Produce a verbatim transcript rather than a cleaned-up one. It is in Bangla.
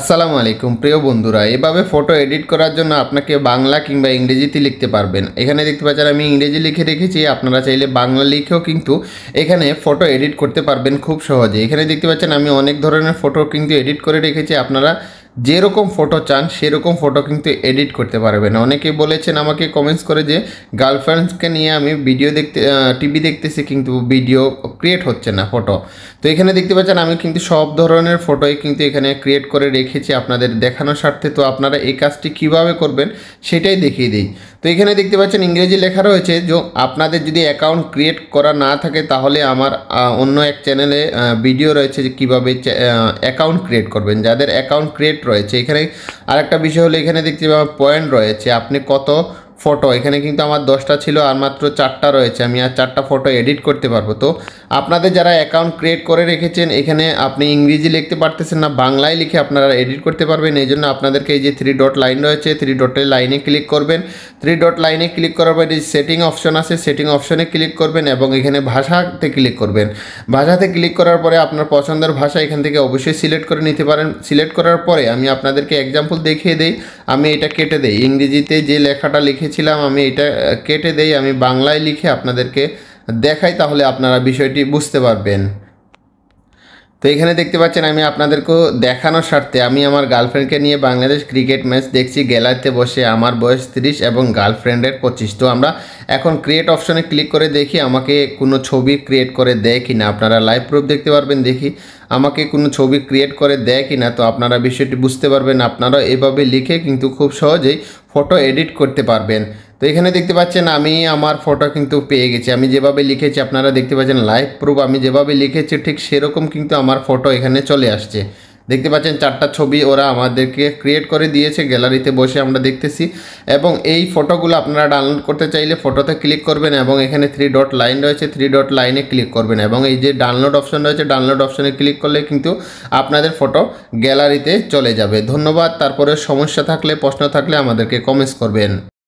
আসসালামু আলাইকুম প্রিয় বন্ধুরা, এভাবে ফটো এডিট করার জন্য আপনাকে বাংলা কিংবা ইংরেজিতে লিখতে পারবেন। এখানে দেখতে পাচ্ছেন আমি ইংরেজি লিখে রেখেছি, আপনারা চাইলে বাংলা লিখেও কিন্তু এখানে ফটো এডিট করতে পারবেন খুব সহজে। এখানে দেখতে পাচ্ছেন আমি অনেক ধরনের ফটো কিন্তু এডিট করে রেখেছি, আপনারা যে রকম ফটো চান সেরকম ফটো কিন্তু এডিট করতে পারবেন। অনেকে বলেছেন আমাকে কমেন্টস করে যে গার্লফ্রেন্ডসকে নিয়ে আমি ভিডিও দেখতে টিভি দেখতেছি কিন্তু ভিডিও ক্রিয়েট হচ্ছে না ফটো। তো এখানে দেখতে পাচ্ছেন আমি কিন্তু সব ধরনের ফটোই কিন্তু এখানে ক্রিয়েট করে রেখেছি আপনাদের দেখানোর স্বার্থে। তো আপনারা এই কাজটি কীভাবে করবেন সেটাই দেখিয়ে দিই। তো এখানে দেখতে পাচ্ছেন ইংরেজি লেখা রয়েছে, যে আপনাদের যদি অ্যাকাউন্ট ক্রিয়েট করা না থাকে তাহলে আমার অন্য এক চ্যানেলে ভিডিও রয়েছে যে কীভাবে অ্যাকাউন্ট ক্রিয়েট করবেন যাদের অ্যাকাউন্ট ক্রিয়েট রয়েছে। এখানে আরেকটা বিষয় হলো এখানে দেখতে পাবেন পয়েন্ট রয়েছে, আপনি কত ফটো, এখানে কিন্তু আমার দশটা ছিল আর মাত্র চারটা রয়েছে, আমি আর চারটা ফটো এডিট করতে পারবো। তো আপনাদের যারা অ্যাকাউন্ট ক্রিয়েট করে রেখেছেন এখানে আপনি ইংরেজি লিখতে পারতেছেন না, বাংলায় লিখে আপনারা এডিট করতে পারবেন। এই জন্য আপনাদেরকে এই যে থ্রি ডট লাইন রয়েছে, থ্রি ডটের লাইনে ক্লিক করবেন। থ্রি ডট লাইনে ক্লিক করার পর এই সেটিং অপশন আছে, সেটিং অপশনে ক্লিক করবেন এবং এখানে ভাষাতে ক্লিক করবেন। ভাষাতে ক্লিক করার পরে আপনার পছন্দের ভাষা এখান থেকে অবশ্যই সিলেক্ট করে নিতে পারেন। সিলেক্ট করার পরে আমি আপনাদেরকে এক্সাম্পল দেখিয়ে দিই, আমি এটা কেটে দিই, ইংরেজিতে যে লেখাটা লিখে ছিলাম আমি এটা কেটে দেই, আমি বাংলায় লিখে আপনাদেরকে দেখাই, তাহলে আপনারা বিষয়টি বুঝতে পারবেন। তো এখানে দেখতে পাচ্ছেন আমি আপনাদেরকে দেখানোর স্বার্থে আমি আমার গার্লফ্রেন্ডকে নিয়ে বাংলাদেশ ক্রিকেট ম্যাচ দেখছি গ্যালারিতে বসে। আমার বয়স তিরিশ এবং গার্লফ্রেন্ডের পঁচিশ। তো আমরা এখন ক্রিয়েট অপশনে ক্লিক করে দেখি আমাকে কোনো ছবি ক্রিয়েট করে দেয় কি না। আপনারা লাইভ প্রুফ দেখতে পারবেন, দেখি আমাকে কোনো ছবি ক্রিয়েট করে দেয় কি না। তো আপনারা বিষয়টি বুঝতে পারবেন, আপনারা এভাবে লিখে কিন্তু খুব সহজেই ফটো এডিট করতে পারবেন। তো এখানে দেখতে পাচ্ছেন আমি আমার ফটো কিন্তু পেয়ে গেছি, আমি যেভাবে লিখেছি আপনারা দেখতে পাচ্ছেন লাইভ প্রুফ, আমি যেভাবে লিখেছি ঠিক সেরকম কিন্তু আমার ফটো এখানে চলে আসছে। দেখতে পাচ্ছেন চারটা ছবি ওরা আমাদেরকে ক্রিয়েট করে দিয়েছে গ্যালারিতে বসে, আমরা দেখতেছি। এবং এই ফটোগুলো আপনারা ডাউনলোড করতে চাইলে ফটোতে ক্লিক করবেন এবং এখানে থ্রি ডট লাইন রয়েছে, থ্রি ডট লাইনে ক্লিক করবেন এবং এই যে ডাউনলোড অপশন রয়েছে ডাউনলোড অপশনে ক্লিক করলে কিন্তু আপনাদের ফটো গ্যালারিতে চলে যাবে। ধন্যবাদ। তারপরে সমস্যা থাকলে, প্রশ্ন থাকলে আমাদেরকে কমেন্টস করবেন।